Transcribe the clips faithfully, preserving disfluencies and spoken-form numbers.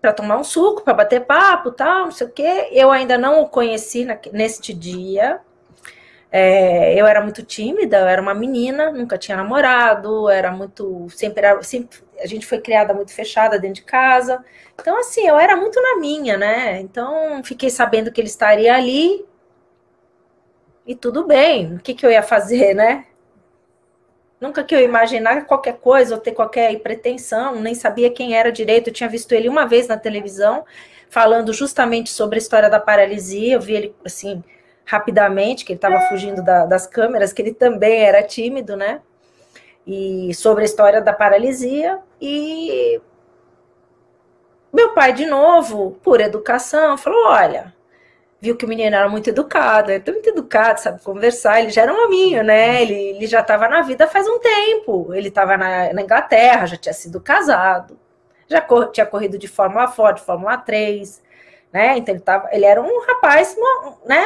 para tomar um suco, para bater papo, tal, não sei o quê. Eu ainda não o conheci na, neste dia. É, eu era muito tímida, eu era uma menina, nunca tinha namorado, era muito, sempre, era, sempre a gente foi criada muito fechada dentro de casa, então assim, eu era muito na minha, né, então fiquei sabendo que ele estaria ali e tudo bem, o que que eu ia fazer, né, nunca que eu imaginar qualquer coisa ou ter qualquer pretensão, nem sabia quem era direito, eu tinha visto ele uma vez na televisão, falando justamente sobre a história da paralisia, eu vi ele assim, rapidamente, que ele estava fugindo da, das câmeras, que ele também era tímido, né, e sobre a história da paralisia, e meu pai, de novo, por educação, falou, olha, viu que o menino era muito educado, ele é muito educado, sabe conversar, ele já era um hominho, né, ele, ele já estava na vida faz um tempo, ele estava na, na Inglaterra, já tinha sido casado, já cor, tinha corrido de Fórmula Ford, Fórmula três, né, então ele, tava, ele era um rapaz, né,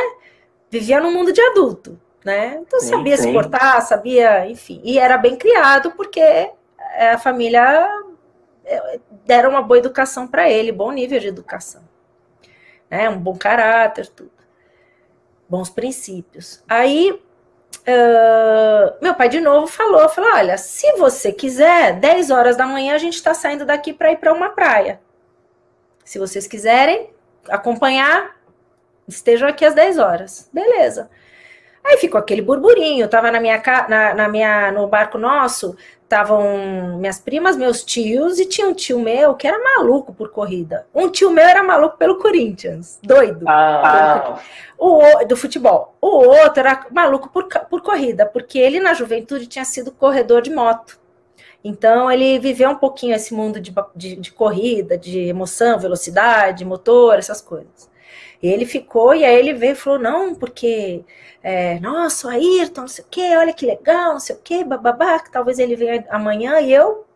vivia num mundo de adulto, né? Então sabia sim, sim. se portar, sabia, enfim. E era bem criado porque a família deram uma boa educação para ele, bom nível de educação, né? Um bom caráter, tudo, bons princípios. Aí uh, meu pai de novo falou, falou, olha, se você quiser, dez horas da manhã a gente está saindo daqui para ir para uma praia. Se vocês quiserem acompanhar, estejam aqui às dez horas, beleza. Aí ficou aquele burburinho, tava na minha, na, na minha, no barco nosso, estavam minhas primas, meus tios, e tinha um tio meu que era maluco por corrida. Um tio meu era maluco pelo Corinthians, doido. Ah. O, do futebol. O outro era maluco por, por corrida, porque ele na juventude tinha sido corredor de moto. Então ele viveu um pouquinho esse mundo de, de, de corrida, de emoção, velocidade, motor, essas coisas. E ele ficou, e aí ele veio e falou, não, porque, é, nossa, o Ayrton, não sei o quê, olha que legal, não sei o quê, bababá, que talvez ele venha amanhã, e eu,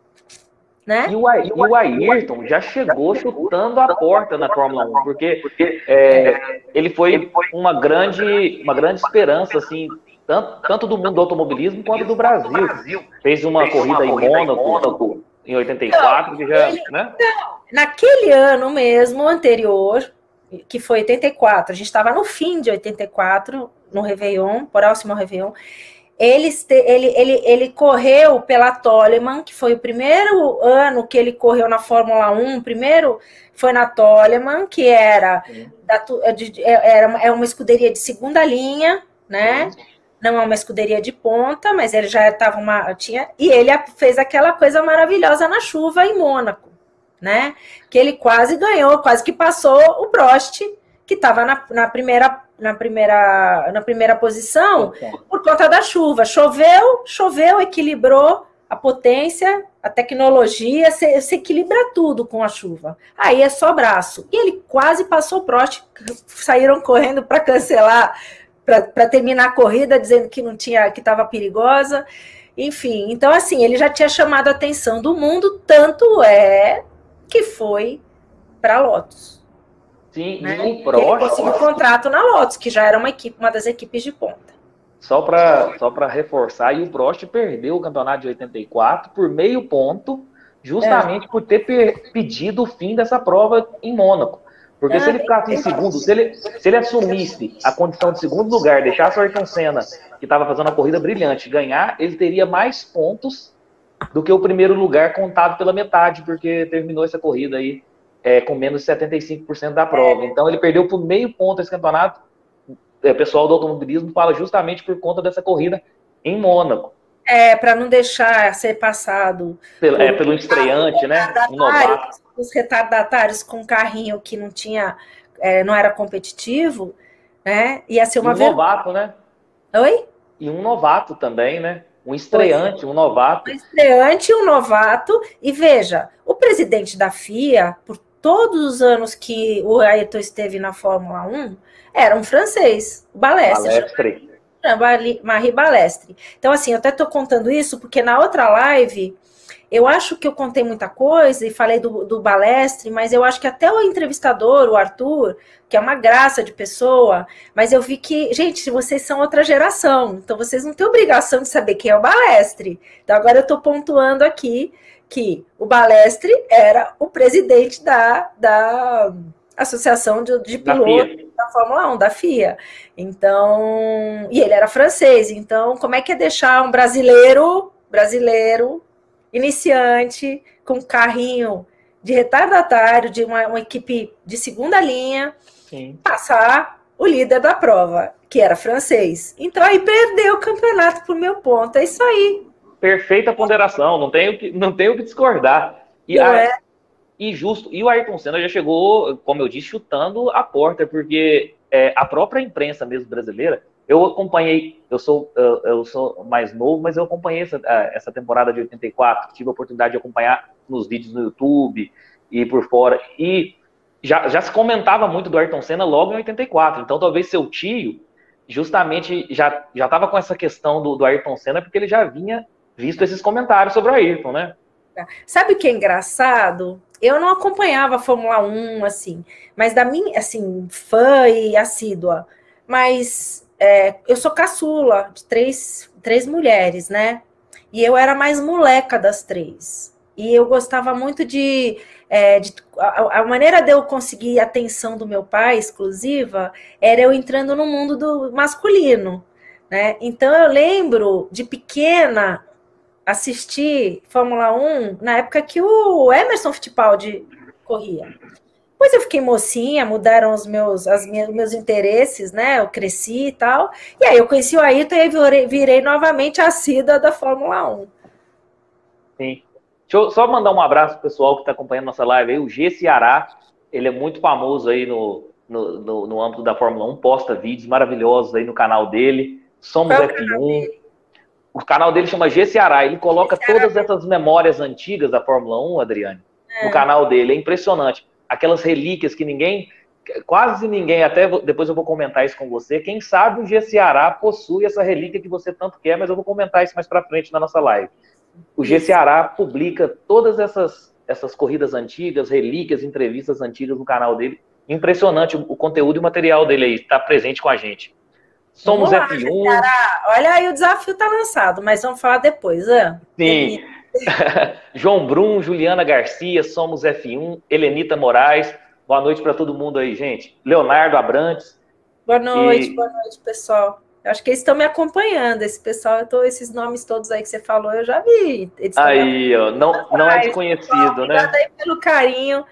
né? E o, e o Ayrton já chegou chutando a porta na Fórmula um, porque é, ele foi uma grande, uma grande esperança, assim, tanto, tanto do mundo do automobilismo quanto do Brasil. Fez uma corrida em Mônaco, em oitenta e quatro, que já, né? Naquele ano mesmo, anterior... que foi oitenta e quatro, a gente estava no fim de oitenta e quatro, no Réveillon, próximo ao Réveillon, ele, ele, ele, ele correu pela Toleman, que foi o primeiro ano que ele correu na Fórmula um, primeiro foi na Toleman, que era, da, era é uma escuderia de segunda linha, né? Não é uma escuderia de ponta, mas ele já estava uma... tinha e ele fez aquela coisa maravilhosa na chuva em Mônaco. Né? Que ele quase ganhou, quase que passou o Prost, que estava na, na, primeira, na, primeira, na primeira posição, okay. Por conta da chuva. Choveu, choveu, equilibrou a potência, a tecnologia, se, se equilibra tudo com a chuva. Aí é só braço. E ele quase passou o Prost, saíram correndo para cancelar, para terminar a corrida, dizendo que não tinha, que estava perigosa. Enfim, então assim, ele já tinha chamado a atenção do mundo, tanto é... que foi para a Lotus. Sim, né? E o Prost... Ele conseguiu um contrato na Lotus, que já era uma, equipe, uma das equipes de ponta. Só para só para reforçar, e o Prost perdeu o campeonato de oitenta e quatro por meio ponto, justamente é. por ter per, pedido o fim dessa prova em Mônaco. Porque é, se ele ficasse em segundo, se ele, se ele assumisse a condição de segundo lugar, deixasse o Ayrton Senna, que estava fazendo uma corrida brilhante, ganhar, ele teria mais pontos... do que o primeiro lugar contado pela metade, porque terminou essa corrida aí é, com menos de setenta e cinco por cento da prova. Então ele perdeu por meio ponto esse campeonato. O pessoal do automobilismo fala justamente por conta dessa corrida em Mônaco. É, para não deixar ser passado... Pelo, é, pelo estreante, né? Um novato. Os retardatários com um carrinho que não tinha, é, não era competitivo, né? Ia ser uma... E um ver... novato, né? Oi? E um novato também, né? Um estreante, um novato. Um estreante, um novato. E veja, o presidente da F I A, por todos os anos que o Ayrton esteve na Fórmula um, era um francês, o Balestre. Balestre. Marie Balestre. Então, assim, eu até estou contando isso, porque na outra live, eu acho que eu contei muita coisa e falei do, do Balestre, mas eu acho que até o entrevistador, o Arthur, que é uma graça de pessoa, mas eu vi que, gente, vocês são outra geração, então vocês não têm obrigação de saber quem é o Balestre. Então agora eu estou pontuando aqui que o Balestre era o presidente da, da Associação de, de Pilotos da, da Fórmula um, da F I A. Então, e ele era francês, então como é que é deixar um brasileiro, brasileiro, iniciante, com um carrinho de retardatário, de uma, uma equipe de segunda linha, sim, passar o líder da prova, que era francês. Então aí perdeu o campeonato pro meu ponto, é isso aí. Perfeita ponderação, não tenho que, não tenho que discordar. E, a, é. e justo, e o Ayrton Senna já chegou, como eu disse, chutando a porta, porque é, a própria imprensa mesmo brasileira, eu acompanhei, eu sou, eu, eu sou mais novo, mas eu acompanhei essa, essa temporada de oitenta e quatro, tive a oportunidade de acompanhar nos vídeos no YouTube e por fora, e já, já se comentava muito do Ayrton Senna logo em oitenta e quatro, então talvez seu tio justamente já estava com essa questão do, do Ayrton Senna, porque ele já vinha visto esses comentários sobre o Ayrton, né? Sabe o que é engraçado? Eu não acompanhava a Fórmula um, assim, mas da minha, assim, fã e assídua, mas é, eu sou caçula de três, três mulheres, né? E eu era mais moleca das três. E eu gostava muito de... É, de a, a maneira de eu conseguir a atenção do meu pai, exclusiva, era eu entrando no mundo do masculino, né? Então eu lembro, de pequena, assistir Fórmula um na época que o Emerson Fittipaldi corria. Pois eu fiquei mocinha, mudaram os meus, as minhas, meus interesses, né? Eu cresci e tal. E aí eu conheci o Ayrton e virei, virei novamente a assídua da Fórmula um. Sim. Deixa eu só mandar um abraço pro pessoal que está acompanhando nossa live aí. O Gessiara, ele é muito famoso aí no, no, no, no âmbito da Fórmula um, posta vídeos maravilhosos aí no canal dele. Somos F um. O canal dele chama Gessiara, ele coloca Gessiara. todas essas memórias antigas da Fórmula um, Adriane, é. no canal dele, é impressionante. Aquelas relíquias que ninguém, quase ninguém, até depois eu vou comentar isso com você, quem sabe o Gessiara possui essa relíquia que você tanto quer, mas eu vou comentar isso mais pra frente na nossa live. O Gessiara publica todas essas, essas corridas antigas, relíquias, entrevistas antigas no canal dele, impressionante o, o conteúdo e o material dele aí, tá presente com a gente. Somos lá, F um. Cara, olha aí, o desafio tá lançado, mas vamos falar depois, né? Sim. João Brum, Juliana Garcia, Somos F um, Helenita Moraes. Boa noite para todo mundo aí, gente. Leonardo Abrantes. Boa noite, e... boa noite, pessoal. Eu acho que eles estão me acompanhando, esse pessoal, eu tô, esses nomes todos aí que você falou, eu já vi. Eles aí, ó, não, não é desconhecido, pessoal, né? Obrigada aí pelo carinho.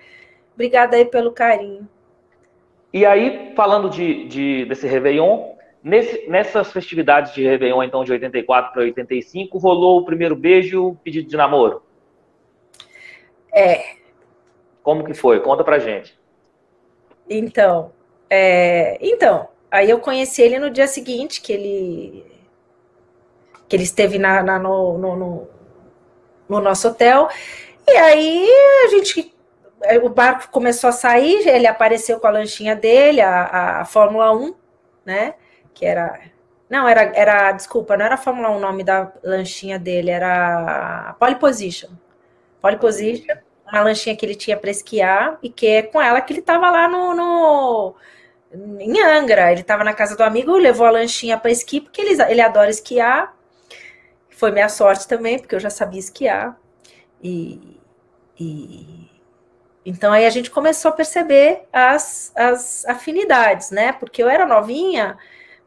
Obrigada aí pelo carinho. E aí, falando de, de, desse Réveillon, Nesse, nessas festividades de Réveillon, então, de oitenta e quatro para oitenta e cinco, rolou o primeiro beijo, pedido de namoro? É. Como que foi? Conta pra gente. Então, é, então aí eu conheci ele no dia seguinte, que ele, que ele esteve na, na, no, no, no, no nosso hotel, e aí a gente... O barco começou a sair, ele apareceu com a lanchinha dele, a, a Fórmula um, né? Que era, não, era, era, desculpa, não era Fórmula um o nome da lanchinha dele, era Pole Position, Pole Position, uma lanchinha que ele tinha para esquiar, e que é com ela que ele estava lá no, no, em Angra, ele estava na casa do amigo, levou a lanchinha para esqui, porque ele, ele adora esquiar, foi minha sorte também, porque eu já sabia esquiar, e, e... então aí a gente começou a perceber as, as afinidades, né, porque eu era novinha,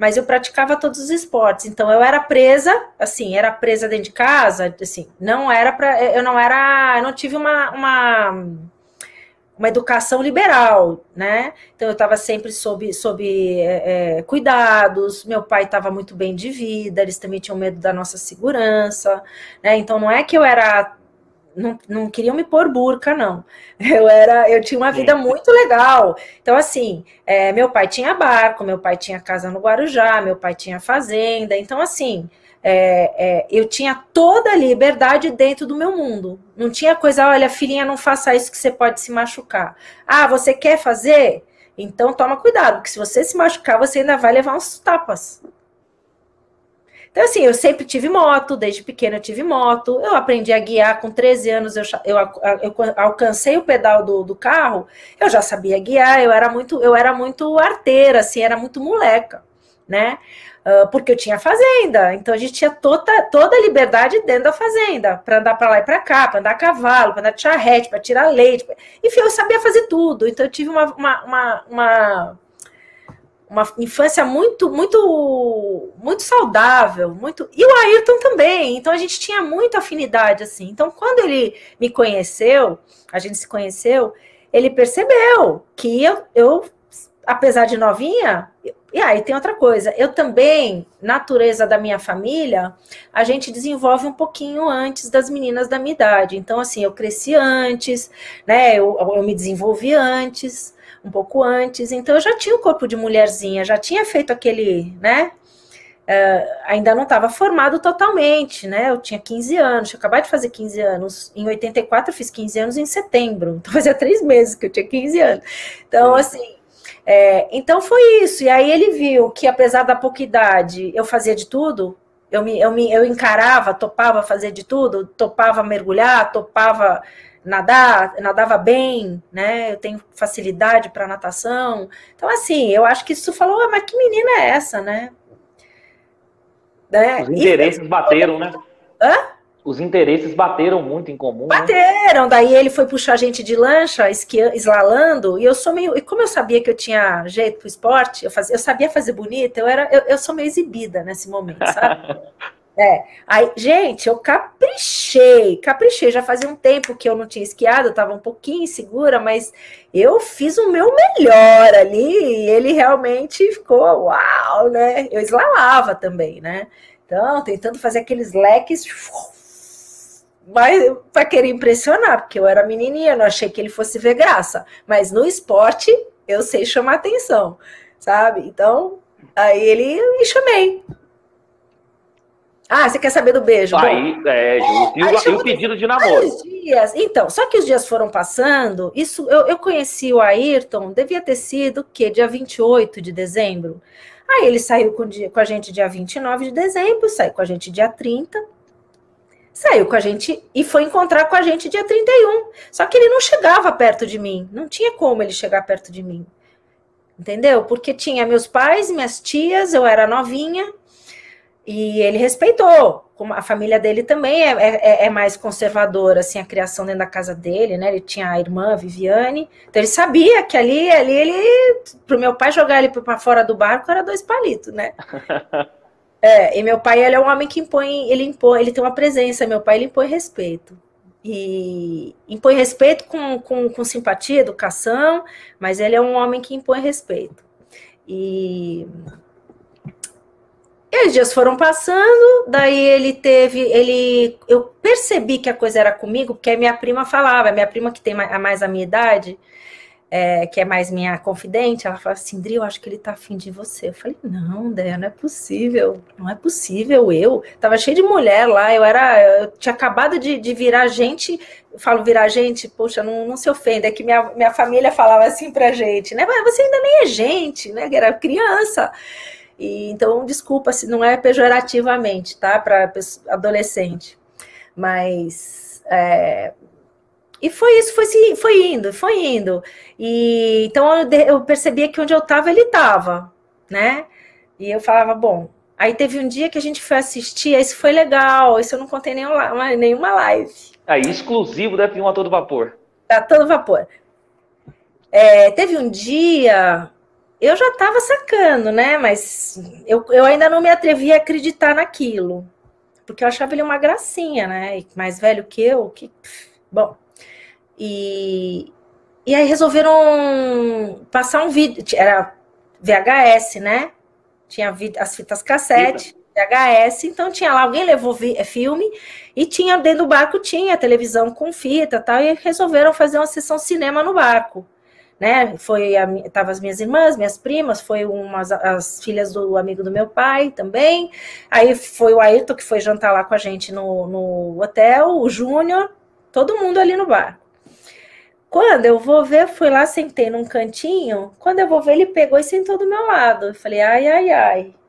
mas eu praticava todos os esportes, então eu era presa, assim, era presa dentro de casa, assim, não era para, eu não era, eu não tive uma, uma, uma educação liberal, né, então eu estava sempre sob, sob é, cuidados, meu pai estava muito bem de vida, eles também tinham medo da nossa segurança, né, então não é que eu era, não, não queriam me pôr burca, não, eu era, eu tinha uma vida muito legal, então assim, é, meu pai tinha barco, meu pai tinha casa no Guarujá, meu pai tinha fazenda, então assim, é, é, eu tinha toda a liberdade dentro do meu mundo, não tinha coisa, olha filhinha, não faça isso que você pode se machucar, ah, você quer fazer? Então toma cuidado, porque se você se machucar, você ainda vai levar uns tapas. Então, assim, eu sempre tive moto, desde pequena eu tive moto, eu aprendi a guiar com treze anos, eu, eu, eu alcancei o pedal do, do carro, eu já sabia guiar, eu era muito, eu era muito arteira, assim, era muito moleca, né? Uh, porque eu tinha fazenda, então a gente tinha toda, toda a liberdade dentro da fazenda, para andar para lá e para cá, para andar a cavalo, para andar de charrete, para tirar leite, pra... enfim, eu sabia fazer tudo, então eu tive uma, uma, uma, uma, uma infância muito, muito, muito saudável, muito... e o Ayrton também, então a gente tinha muita afinidade, assim, então quando ele me conheceu, a gente se conheceu, ele percebeu que eu, eu apesar de novinha, e aí tem outra coisa, eu também, natureza da minha família, a gente desenvolve um pouquinho antes das meninas da minha idade, então assim, eu cresci antes, né, eu, eu me desenvolvi antes, um pouco antes, então eu já tinha o corpo de mulherzinha, já tinha feito aquele, né, uh, ainda não estava formado totalmente, né, eu tinha quinze anos, eu acabei de fazer quinze anos, em oitenta e quatro eu fiz quinze anos em setembro, então fazia três meses que eu tinha quinze anos, então assim, É, então foi isso, e aí ele viu que apesar da pouca idade eu fazia de tudo, eu, me, eu, me, eu encarava, topava fazer de tudo, topava mergulhar, topava nadar, nadava bem, né, eu tenho facilidade para natação, então assim, eu acho que isso falou, ah, mas que menina é essa, né? né? Os interesses e... bateram, né? Hã? Os interesses bateram muito em comum. Bateram, né? Daí ele foi puxar a gente de lancha, esquiando, eslalando, e eu sou meio... E como eu sabia que eu tinha jeito pro esporte, eu, fazia, eu sabia fazer bonita, eu, era, eu, eu sou meio exibida nesse momento, sabe? é, aí, gente, eu caprichei, caprichei, já fazia um tempo que eu não tinha esquiado, eu tava um pouquinho insegura, mas eu fiz o meu melhor ali, e ele realmente ficou, uau, né? Eu eslalava também, né? Então, tentando fazer aqueles leques... Mas para querer impressionar, porque eu era menininha, eu não achei que ele fosse ver graça. Mas no esporte, eu sei chamar atenção, sabe? Então, aí ele me chamei. Ah, você quer saber do beijo? Aí, bom, é, justo. É, e o, o pedido de namoro? Dias. Então, só que os dias foram passando, isso, eu, eu conheci o Ayrton, devia ter sido o quê? Dia vinte e oito de dezembro. Aí ele saiu com, com a gente dia vinte e nove de dezembro, saiu com a gente dia trinta. Saiu com a gente e foi encontrar com a gente dia trinta e um. Só que ele não chegava perto de mim. Não tinha como ele chegar perto de mim. Entendeu? Porque tinha meus pais, minhas tias, eu era novinha. E ele respeitou. A família dele também é, é, é mais conservadora, assim, a criação dentro da casa dele, né? Ele tinha a irmã, a Viviane. Então ele sabia que ali, ali ele... Pro meu pai jogar ele para fora do barco era dois palitos, né? É, e meu pai, ele é um homem que impõe, ele impõe, ele tem uma presença, meu pai, ele impõe respeito, e impõe respeito com, com, com simpatia, educação, mas ele é um homem que impõe respeito, e, e os dias foram passando, daí ele teve, ele, eu percebi que a coisa era comigo, porque a minha prima falava, a minha prima que tem mais a minha idade, É, que é mais minha confidente, ela fala assim, Dri, eu acho que ele tá afim de você. Eu falei, não, Dé, não é possível, não é possível, eu tava cheia de mulher lá, eu era, eu tinha acabado de, de virar gente, eu falo virar gente, poxa, não, não se ofenda, é que minha, minha família falava assim pra gente, né, mas você ainda nem é gente, né, que era criança, e, então desculpa, se não é pejorativamente, tá, pra adolescente, mas... É... E foi isso, foi, foi indo, foi indo. E, então, eu, eu percebia que onde eu estava, ele estava, né? E eu falava, bom... Aí teve um dia que a gente foi assistir, isso foi legal, isso eu não contei nenhuma, nenhuma live. Aí, exclusivo da F um A Todo Vapor. A Todo Vapor. É, teve um dia... Eu já estava sacando, né? Mas eu, eu ainda não me atrevia a acreditar naquilo. Porque eu achava ele uma gracinha, né? E mais velho que eu, que... Bom... E, e aí resolveram passar um vídeo, era V H S, né? Tinha as fitas cassete, V H S, então tinha lá, alguém levou filme, e tinha dentro do barco, tinha televisão com fita e tal, e resolveram fazer uma sessão cinema no barco, né? Foi, tava as minhas irmãs, minhas primas, foi umas, as filhas do amigo do meu pai também, aí foi o Ayrton que foi jantar lá com a gente no, no hotel, o Júnior, todo mundo ali no barco. Quando eu vou ver, fui lá, sentei num cantinho, quando eu vou ver, ele pegou e sentou do meu lado. Eu falei, ai, ai, ai.